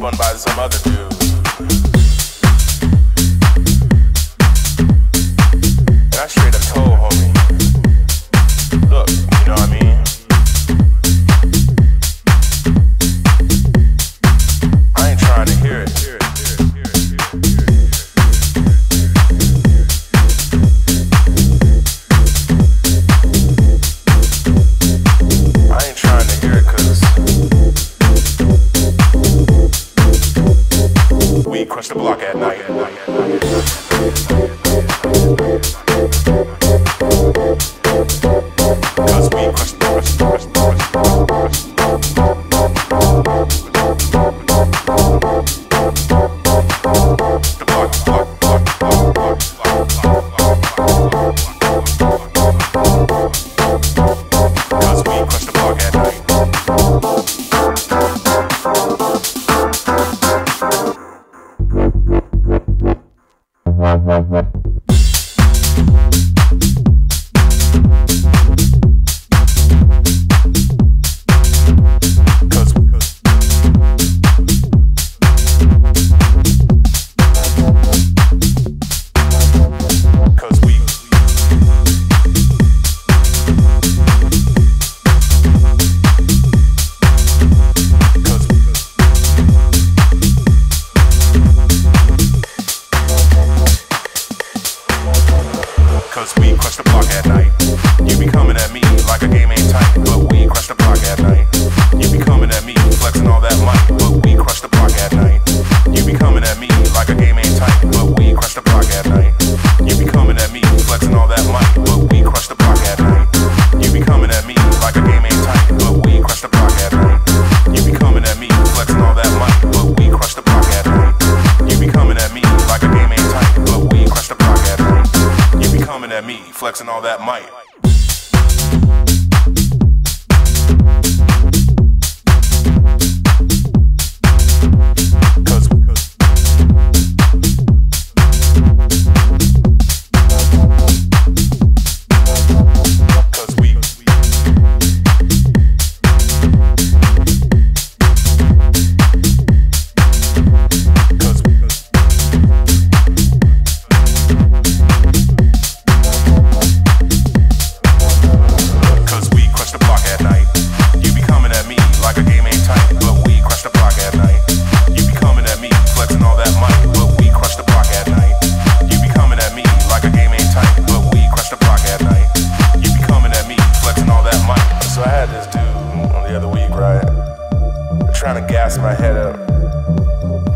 spun by some other dude. Crush the block at night. Cause we crush the block. Cause we crush the block at night. Cause we crush the block at night. You be coming at me like a game ain't tight, but we crush the block at night. You be coming at me flexing all that might, but we crush the block at night. You be coming at me like a game ain't tight, but we crush the block at night. You be coming at me flexing all that might, but we crush the block at night. You be coming at me like a game ain't tight, but we crush the block at night. You be coming at me flexing all that might, but we crush the block at night. You be coming at me like a game ain't tight, but we crush the block at night. You be coming at me, flexing all that might. Trying to gas my head up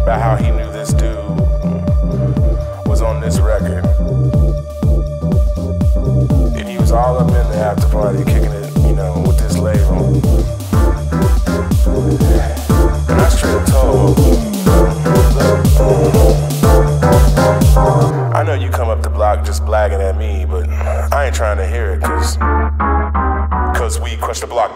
about how he knew this dude was on this record, and he was all up in the after party kicking it, with this label. And I straight up told him, I know you come up the block just blagging at me, but I ain't trying to hear it, cause we crush the block.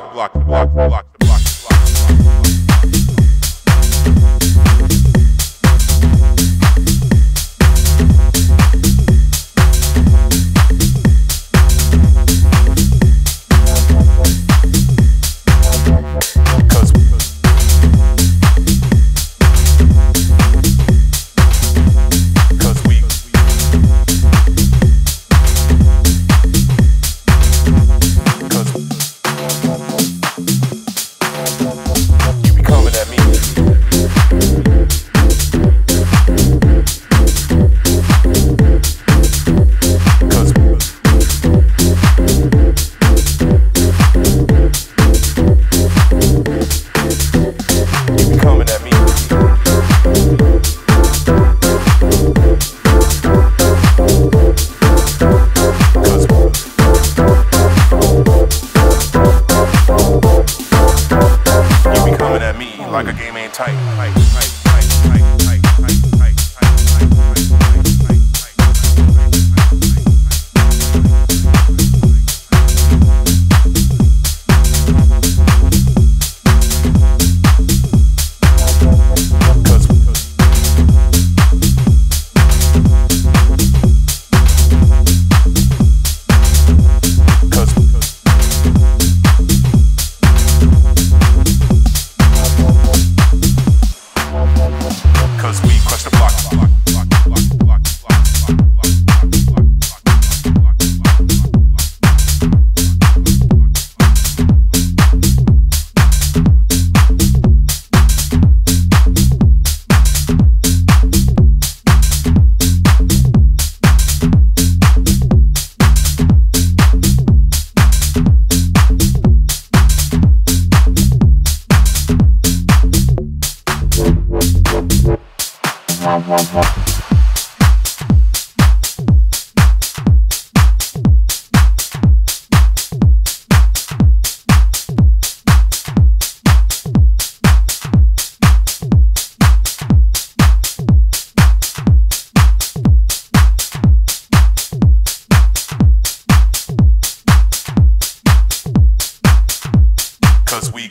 Like a game ain't tight.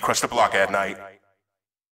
Crush the block at night.